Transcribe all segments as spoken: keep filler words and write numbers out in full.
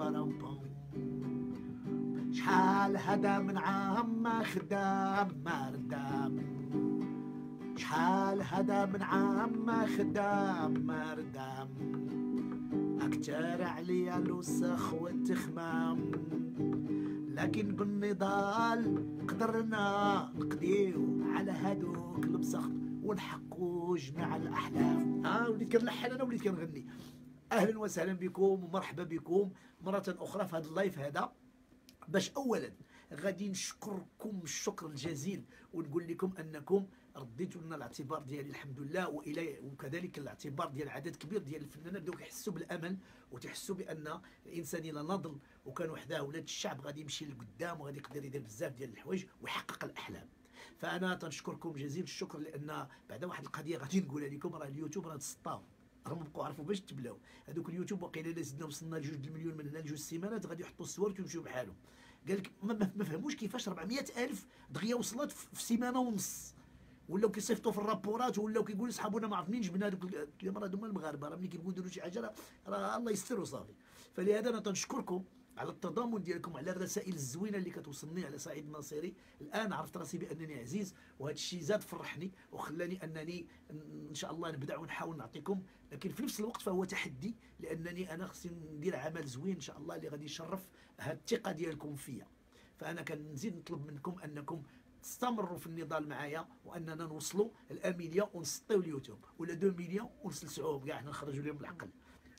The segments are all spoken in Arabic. بربو شحال هدا من عام ما خدام ما ردام شحال هدا من عام ما خدام ما ردام أكتر عليا الوسخ والتخمام لكن بالنضال قدرنا نقضيو على هادوك البسخ ونحقو جميع الأحلام. ها آه وليت كنلحن أنا وليت كنغني. أهلا وسهلا بكم ومرحبا بكم مرة أخرى في هذا اللايف هذا باش أولا غادي نشكركم الشكر الجزيل ونقول لكم أنكم رديتوا لنا الاعتبار ديالي الحمد لله والى وكذلك الاعتبار ديال عدد كبير ديال الفنانين بداو كيحسوا بالامل وتحسوا بان الانسان الا نضل وكان وحده ولاد الشعب غادي يمشي لقدام وغادي يقدر يدير بزاف ديال الحوايج ويحقق الاحلام. فانا تنشكركم جزيل الشكر لان بعد واحد القضيه غادي نقولها لكم راه اليوتيوب راه تسطاو راهم بقاو عرفوا باش تبلاو هذوك اليوتيوب وقيلا الا زدنا وصلنا لجوج المليون من هنا لجوج سيمانات غادي يحطوا الصور ويمشيو بحالهم. قال لك ما فهموش كيفاش أربعمائة ألف دغيا وصلت في سيمانه ونص ولاو كيصيفطوا في الرابورات ولاو كيقولوا صحابونا ما عرفنين جبنا هذوك راه هذوما المغاربه راه ملي كيبغيو يديروا شي حاجه راه الله يستر وصافي. فلهذا انا تنشكركم على التضامن ديالكم على الرسائل الزوينه اللي كتوصلني على سعيد ناصيري. الان عرفت راسي بانني عزيز وهذا الشيء زاد فرحني وخلاني انني ان شاء الله نبدع ونحاول نعطيكم، لكن في نفس الوقت فهو تحدي لانني انا خصني ندير عمل زوين ان شاء الله اللي غادي يشرف هذه الثقه ديالكم فيا. فانا كنزيد نطلب منكم انكم استمروا في النضال معايا واننا نوصلوا ل مليون ونسطيو اليوتيوب ولا اثنين مليون ونسلسعوهم كاع حنا نخرجوا لهم العقل.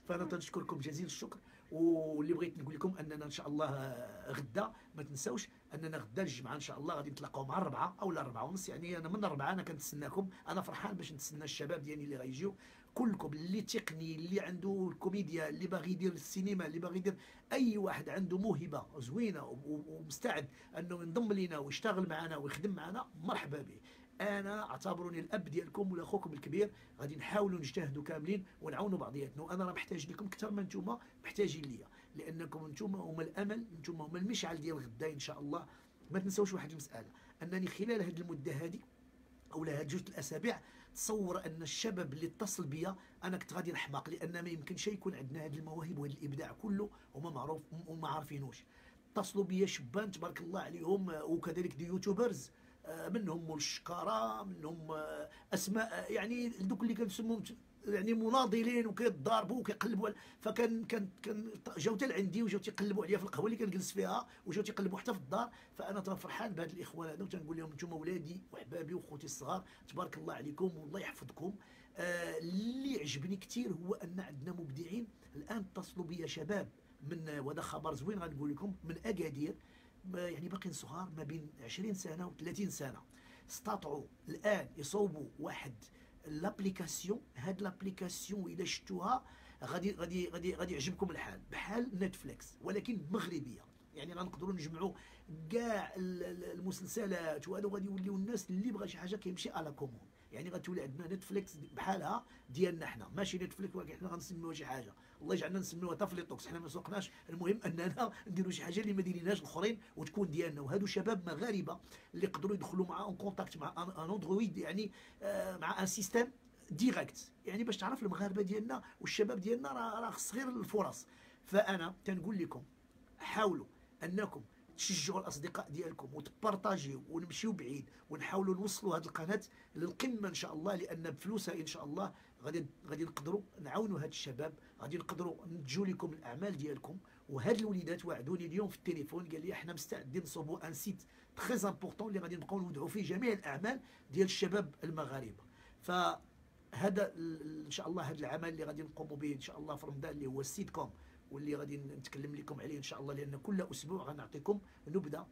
فانا تنشكركم جزيل الشكر واللي بغيت نقول لكم اننا ان شاء الله غدا ما تنساوش اننا غدا الجمعه ان شاء الله غادي نتلاقاو مع الربعه او الربعه ونص، يعني انا من الربعه انا كنتسناكم. انا فرحان باش نتسنى الشباب ديالي اللي غايجيو كلكم، اللي تقني اللي عنده الكوميديا اللي باغي يدير السينما اللي باغي يدير اي واحد عنده موهبه زوينه ومستعد انه ينضم لينا ويشتغل معنا ويخدم معنا مرحبا به. انا اعتبرني الاب ديالكم ولا اخوكم الكبير، غادي نحاولوا نجتهدوا كاملين ونعاونوا بعضياتنا. وانا راه محتاج لكم اكثر ما نتوما محتاجين ليا لانكم نتوما هما الامل، نتوما هما المشعل ديال غدا ان شاء الله. ما تنساوش واحد المساله انني خلال هذه المده هذه اولا هاد جوج الاسابيع تصور ان الشباب اللي اتصل بيا انا كنت غادي نحماق لان ما يمكنش يكون عندنا هاد المواهب وهاد الابداع كله وما معروف وما عارفينوش. اتصلوا بيا شبان تبارك الله عليهم وكذلك دي يوتيوبرز منهم مول الشكاره منهم اسماء يعني دوك اللي كنسموهم يعني مناضلين وكيتضاربوا وكيقلبوا، فكان كان كان جاو حتى لعندي وجاو تيقلبوا عليا في القهوه اللي كنجلس فيها وجاو تيقلبوا حتى في الدار. فانا تنفرحان بهاد الاخوان هادو وتنقول لهم انتم ولادي وحبابي وخوتي الصغار تبارك الله عليكم والله يحفظكم. آه اللي عجبني كثير هو ان عندنا مبدعين الان اتصلوا بيا شباب من وهذا خبر زوين غنقول لكم من اكادير يعني باقيين صغار ما بين عشرين سنه وثلاثين سنه استطاعوا الان يصوبوا واحد لابليكاسيون. هاد لابليكاسيون الا شفتوها غادي غادي غادي غادي يعجبكم الحال بحال نتفليكس ولكن مغربيه، يعني غنقدروا نجمعوا كاع المسلسلات وهذا غادي يوليو الناس اللي بغى شي حاجه كيمشي على كومون، يعني غتولي عندنا نتفليكس بحالها ديالنا حنا ماشي نتفليكس ولكن حنا غنسميوها شي حاجه الله يجعلنا نسميوها تافليتوكس حنا ما سوقناش. المهم اننا نديروا شي حاجه اللي ما ديريناهاش الاخرين وتكون ديالنا. وهادو شباب مغاربه اللي يقدروا يدخلوا مع ان كونتاكت مع ان اندرويد يعني آه مع ان سيستيم ديريكت، يعني باش تعرف المغاربه ديالنا والشباب ديالنا راه راه خص غير الفرص. فانا تنقول لكم حاولوا انكم تشجعوا الاصدقاء ديالكم وتبارطاجيو ونمشيو بعيد ونحاولوا نوصلوا هذه القناه للقمه ان شاء الله، لان بفلوسها ان شاء الله غادي غادي نقدروا نعاونوا هاد الشباب غادي نقدروا ننتجوا لكم الاعمال ديالكم. وهاد الوليدات وعدوني اليوم في التليفون قال لي احنا مستعدين نصوبوا ان سيت تري امبورطون اللي غادي نبقاو نودعوا فيه جميع الاعمال ديال الشباب المغاربه. فهذا ان شاء الله هذا العمل اللي غادي نقوموا به ان شاء الله في رمضان اللي هو السيت كوم واللي غادي نتكلم لكم عليه ان شاء الله، لان كل اسبوع غنعطيكم نبذه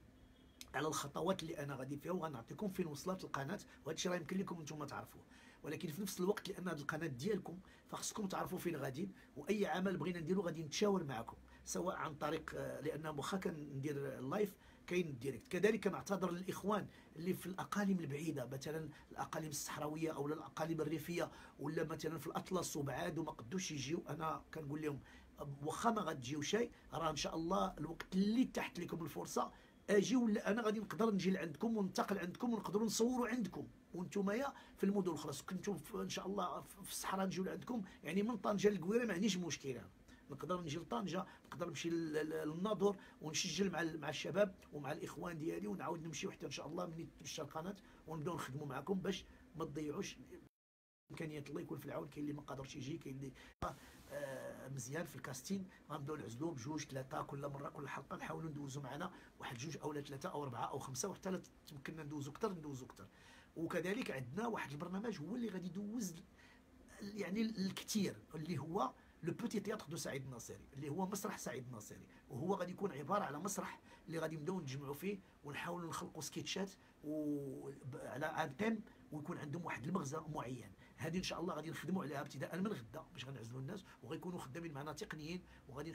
على الخطوات اللي انا غادي فيها وغنعطيكم فين وصلت القناه وهذا الشيء راه يمكن لكم انتم تعرفوه، ولكن في نفس الوقت لان هذه القناه ديالكم فخصكم تعرفوا فين غاديين واي عمل بغينا نديرو غادي نتشاور معكم سواء عن طريق لان واخا كندير اللايف كاين الديريكت. كذلك كنعتذر للاخوان اللي في الاقاليم البعيده مثلا الاقاليم الصحراويه او الاقاليم الريفيه ولا مثلا في الاطلس وبعاد وما قدوش يجيو، انا كنقول لهم واخا ما غتجيو شيء راه ان شاء الله الوقت اللي تحت لكم الفرصه اجي ولا انا غادي نقدر نجي لعندكم وننتقل عندكم ونقدروا نصوروا عندكم وانتمايا في المدن الاخرى كنتم ان شاء الله في الصحراء نجيو لعندكم يعني من طنجه للقويره ما عنيش مشكله. نقدر نجي لطنجه، نقدر نمشي للناظور ونسجل مع مع الشباب ومع الاخوان ديالي، ونعاود نمشي حتى ان شاء الله ملي تتمشى القناه ونبداو نخدموا معكم باش ما تضيعوش امكانيات. الله يكون في العون. كاين اللي ما قادرش يجي، كاين اللي آه مزيان في الكاستين، غنبداو نعزلو بجوج ثلاثه كل مره، كل حلقه نحاولوا ندوزو معنا واحد جوج او ثلاثه او اربعه او خمسه، وحتى تمكننا ندوزو اكثر ندوزو اكثر. وكذلك عندنا واحد البرنامج هو اللي غادي يدوز يعني الكثير، اللي هو لو بوتي تياتر دو سعيد الناصري، اللي هو مسرح سعيد الناصري، وهو غادي يكون عباره على مسرح اللي غادي نبداو نجمعوا فيه ونحاولوا نخلقوا سكيتشات على عام تام، ويكون عندهم واحد المغزى معين. هذه ان شاء الله غادي نخدموا عليها ابتداء من غدا باش غنعزلوا الناس، وغيكونوا خدامين معنا تقنيين، وغادي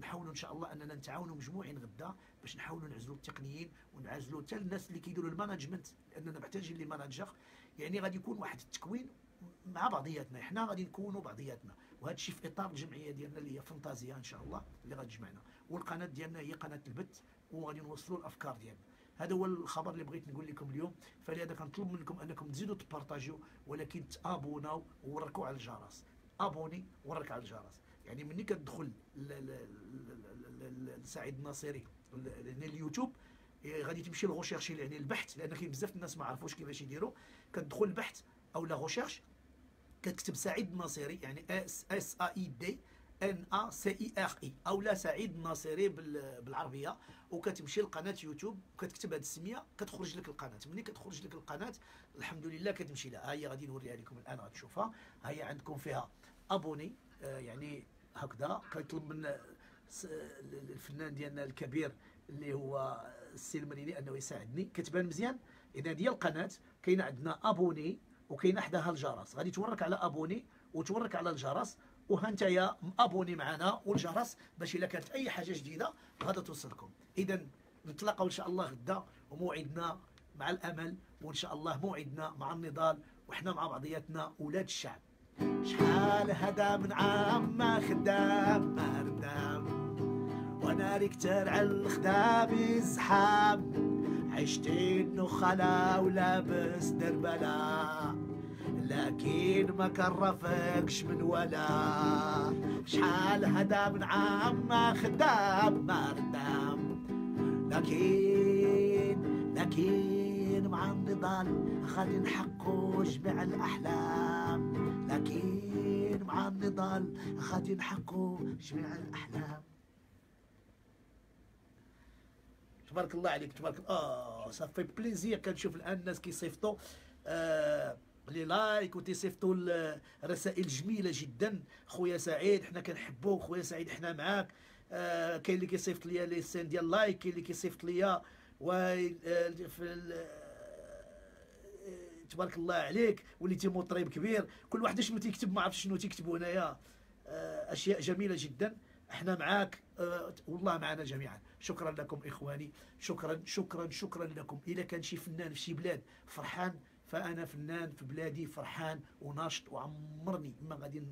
نحاولوا ان شاء الله اننا نتعاونوا مجموعين غدا باش نحاولوا نعزلوا التقنيين ونعزلوا حتى الناس اللي كيديروا المانجمنت، لاننا محتاجين لمانجر. يعني غادي يكون واحد التكوين مع بعضياتنا، احنا غادي نكونوا بعضياتنا، وهذا الشيء في اطار الجمعيه ديالنا اللي هي فانتازيا ان شاء الله اللي غتجمعنا، والقناه ديالنا هي قناه البث وغادي نوصلوا الافكار ديالنا. هذا هو الخبر اللي بغيت نقول لكم اليوم، فلهذا كنطلب منكم انكم تزيدوا تبارطاجيو، ولكن تابوناو وركوا على الجرس. ابوني ورك على الجرس، يعني ملي كتدخل لسعيد الناصري اليوتيوب غادي تمشي لغوشيرشي يعني البحث، لان كاين بزاف الناس ما عرفوش كيفاش يديروا. كتدخل البحث او لا غوشيرش، كتكتب سعيد الناصري يعني اس اس اي دي ان ا سي اي ار اي او لا سعيد الناصري بالعربيه، وكتمشي لقناه يوتيوب وكتكتب هذه السميه كتخرج لك القناه. ملي كتخرج لك القناه الحمد لله كتمشي لها. ها هي غادي نوريها لكم الان، غتشوفها. ها هي عندكم فيها ابوني، آه يعني هكذا كيطلب من الفنان ديالنا الكبير اللي هو السي المريني انه يساعدني. كتبان مزيان؟ اذا هي القناه كاين عندنا ابوني وكاين حداها الجرس، غادي تورك على ابوني وتورك على الجرس، وها نتايا ابوني معنا والجرس باش الا كانت اي حاجه جديده غادا توصلكم. اذا نتلاقاو ان شاء الله غدا، وموعدنا مع الامل، وان شاء الله موعدنا مع النضال، وحنا مع بعضياتنا ولاد الشعب. شحال هذا من عام ما خدام ما ردام، وانا ركتر على الخدام الزحام، عشتين نخلا ولابس دربلا، لكن ما كرفكش من ولا. شحال هدا من عام ما خدام ما ردام، لكن لكن مع النضال غادي نحقو جميع الأحلام، لكن مع النضال غادي نحقو جميع الأحلام. تبارك الله عليك، تبارك الله. اه صافي بليزير كنشوف الان الناس كيصيفطوا آه لي لايك وتيصيفطوا الرسائل جميله جدا. خويا سعيد حنا كنحبوك، خويا سعيد حنا معاك. آه كاين اللي كيصيفط ليا لي سين ديال لايك، كاين اللي كيصيفط ليا واي تبارك الله عليك، وليتي مطرب كبير. كل واحد شنو تيكتب ما عرفتش شنو تيكتبوا هنايا. آه اشياء جميله جدا. احنا معاك أه والله، معنا جميعا. شكرا لكم اخواني، شكرا شكرا شكرا لكم. الا كان شي فنان في شي بلاد فرحان، فانا فنان في بلادي فرحان وناشط، وعمرني ما غادي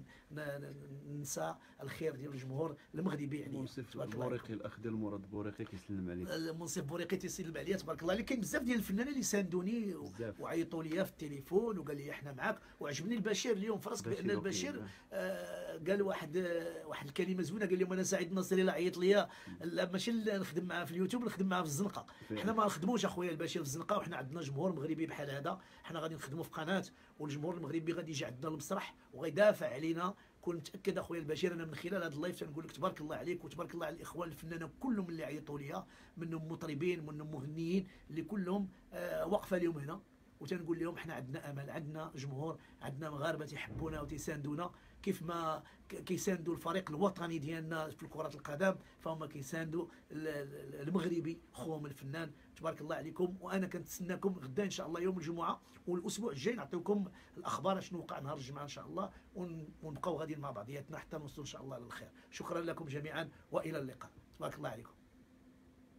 ننسى الخير ديال الجمهور المغربي. يعني منصف بوريقي الاخ ديال مراد بوريقي كيسلم عليك. منصف بوريقي تيسلم عليا تبارك الله. اللي كاين بزاف ديال الفنانين اللي ساندوني وعيطوا لي في التليفون وقال لي احنا معاك. وعجبني البشير اليوم في راسك، بان البشير آه قال واحد آه واحد الكلمه زوينه، قال لهم انا سعيد الناصري لا عيط ليا، لا ماشي نخدم معاه في اليوتيوب، نخدم معاه في الزنقه. حنا ما نخدموش اخويا البشير في الزنقه، وحنا عندنا جمهور مغربي بحال هذا. حنا غادي نخدموا في قناه، والجمهور المغربي غادي يجي عندنا المسرح وغيدافع علينا. كون متاكد اخويا البشير انا من خلال هذا اللايف تنقول لك تبارك الله عليك، وتبارك الله على الاخوان الفنانين كلهم اللي عيطوا ليا، منهم مطربين منهم مغنيين اللي كلهم آه واقفه لهم هنا. وتنقول لهم حنا عندنا امل، عندنا جمهور، عندنا مغاربه تيحبونا وتيساندونا كيف ما كيساندوا الفريق الوطني ديالنا في كرة القدم، فهم كيساندوا المغربي خوهم الفنان. تبارك الله عليكم. وانا كنتسناكم غدا ان شاء الله يوم الجمعه، والاسبوع الجاي نعطيكم الاخبار شنو وقع نهار الجمعه ان شاء الله، ونبقاو غاديين مع بعضياتنا حتى نوصلوا ان شاء الله للخير. شكرا لكم جميعا والى اللقاء. تبارك الله عليكم.